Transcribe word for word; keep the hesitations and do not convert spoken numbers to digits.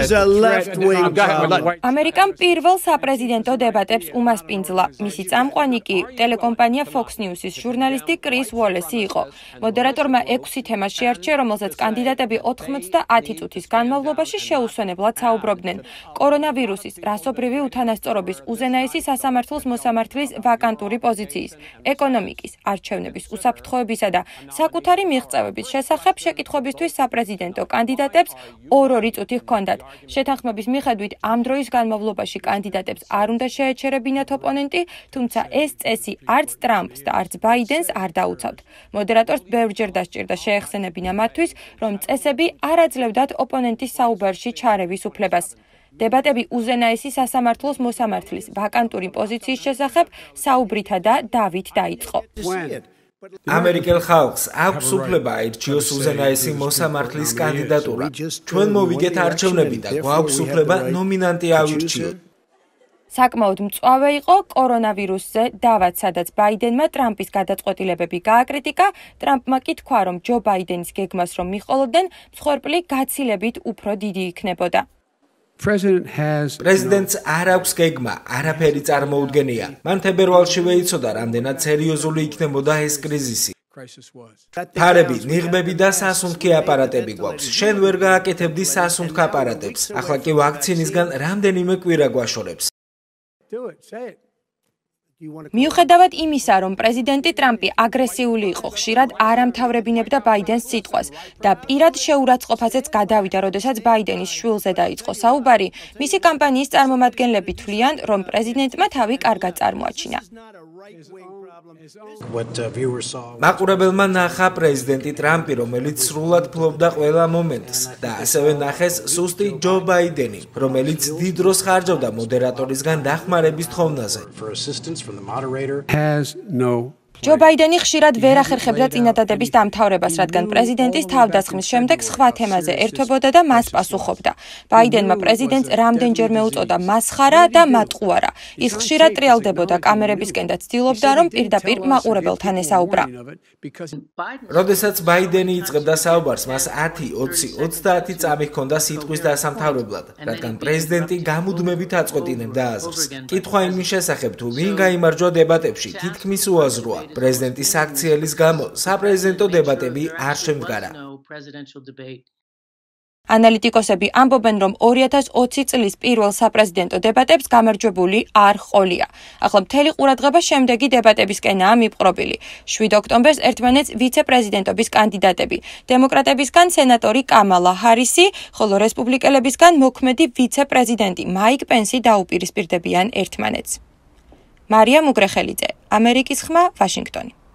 is a left-wing problem. American პირველ საპრეზიდენტო დებატებს უმასპინძლა. მისი წამყვანი კი ტელეკომპანია Fox News-ის ჟურნალისტი Chris Wallace იყო. მოდერატორმა ექვსი თემა შეარჩია, რომელზეც კანდიდატები ოთხმოცდა ათი წუთის განმავლობაში შეუსვენებლად საუბრობდნენ. Კორონავირუსის, რასობრივი უთანასწორობის, უზენაესი სასამართლოს მოსამართლის ვაკანტური პოზიციის, ეკონომიკის, არჩევნების უსაფრთხოებისა და საკუთარი მიღწევების შესახებ შეკითხვებისთვის საპრეზიდენტო კანდიდატებს ორ-ორი წუთი ჰქონდათ. შეთანხმების მიხედვით ამ დროის განმავლობაში კანდიდატებს არ უნდა შეეჩერებინათ ოპონენტი, თუმცა ეს წესი არც ტრამპს და არც ბაიდენს არ დაუცავთ. მოდერატორს ბევრჯერ დასჭირდა შეეხსენებინა მათთვის, რომ წესები არ აძლევდათ ოპონენტის საუბარში ჩარევის უფლებას. დებატები უზენაესი სასამართლოს მოსამართლის ვაკანტური პოზიციის შესახებ საუბრითა და დავით დაიწყო. American House, Absupleba, Chios and I see Mosamartlis candidatura. Twin movie get Archonabita, Absupleba, nominanti Avichio. Sakmaud Mtsaway O, Coronavirus, Davat Sadat Biden, Matramp is Katakotilebica critica, Trump Makit Quarum, Joe Biden's Gegmas from Micholden, Scorpli, Katsilebit, Uprodidi, Kneboda. Presidents Arabs Gegma, Arab Heritz Armoud Genia, Manteberwalshi Veitsoda, and the Natseriozuli Knemodahes Crisis. Parabi, Nirbebi Dasasunt Keaparatebigox, Shenwerga, Keteb Disasunt Kaparateps, Ahlakiwaksin is gone, Ramdenimek Viraguashoreps. Do it, say it. მიუხედავად იმისა, რომ პრეზიდენტი ტრამპი აგრესიული იყო, ხშირად არ ამთავრებინებდა ბაიდენს სიტყვას და პირად შეურაცხყოფაზეც გადავიდა, როდესაც ბაიდენის შვილზე დაიწყო საუბარი, მისი კამპანიის წარმომადგენლები თვლიან, რომ პრეზიდენტმა თავი კარგად წარმოაჩინა. მაყურებელმა ნახა პრეზიდენტი ტრამპი, რომელიც სრულად ფლობდა ყველა მომენტს და ასევე ნახეს სუსტი ჯო ბაიდენი, რომელიც დიდ დროს ხარჯავდა მოდერატორისგან დახმარების თხოვნაზე. From the moderator has no Joe Biden ხშირად ვერ ახერხებდა წინადადების დამთავრებას, რადგან პრეზიდენტის თავდასხმის შემდეგ სხვა თემაზე ერთვებოდა და მას პასუხობდა. ბაიდენმა პრეზიდენტს რამდენჯერმე უწოდა მასხარა და მატყუარა. ის ხშირად ტრიალდებოდა კამერებისკენ და ცდილობდა, რომ პირდაპირ მაყურებელთან ესაუბრა. როდესაც ბაიდენი იწყებდა საუბარს, მას ათი, ოცი, ოცდაათი წამი ჰქონდა სიტყვის დასამთავრებლად, რადგან პრეზიდენტი გამუდმებით აწყვეტინებდა აზრს. კითხვა იმის შესახებ, თუ ვინ გაიმარჯვა დებატებში, თითქმის უაზროა. Presidentის აქციელის გამო საპრეზიდენტო დებატები არ შემდგარა. ანალიტიკოსები ამბობენ, რომ ორი ათას ოცი წლის პირველ საპრეზიდენტო დებატებს გამარჯვებული არ ჰყოლია. ახლა მთელი ყურადღება შემდეგი დებატებისკენაა მიპყრობილი. შვიდ ოქტომბერს ერთმანეთს ვიცე-პრეზიდენტობის კანდიდატები, დემოკრატებისგან სენატორი კამალა ჰარისი, ხოლო რესპუბლიკელებისგან მოქმედი ვიცე-პრეზიდენტი მაიკ პენსი დაუპირისპირდებიან ერთმანეთს. მარია მუკრეხელიძე, ამერიკის ხმა, ვაშინგტონი.